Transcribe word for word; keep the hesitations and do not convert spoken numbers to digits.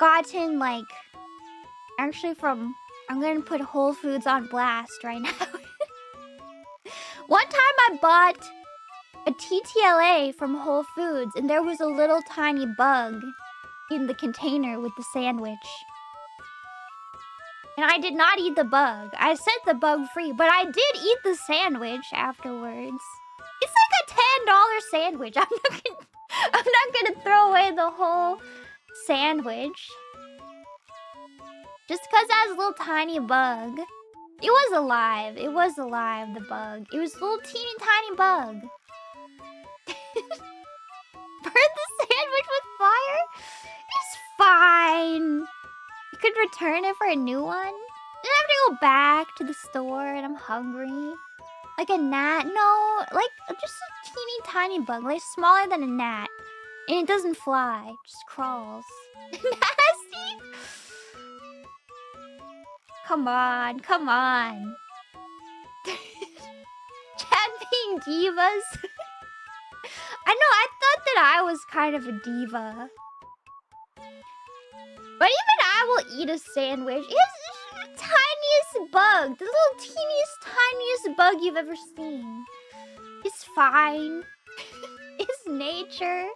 gotten like, actually from, I'm gonna put Whole Foods on blast right now. One time I bought a T T L A from Whole Foods and there was a little tiny bug in the container with the sandwich. And I did not eat the bug. I set the bug free, but I did eat the sandwich afterwards. It's like a ten dollar sandwich. I'm not gonna, I'm not gonna throw away the whole sandwich. Just because that was a little tiny bug. It was alive. It was alive, the bug. It was a little teeny tiny bug. Burn the sandwich with fire? It's fine. Could return it for a new one. I have to go back to the store and I'm hungry. Like a gnat? No, like just a teeny tiny bug, like smaller than a gnat. And it doesn't fly, it just crawls. Nasty! Come on, come on. Chat being divas. I know, I thought that I was kind of a diva. But even I will eat a sandwich. It's the tiniest bug. The little teeniest, tiniest bug you've ever seen. It's fine. It's nature.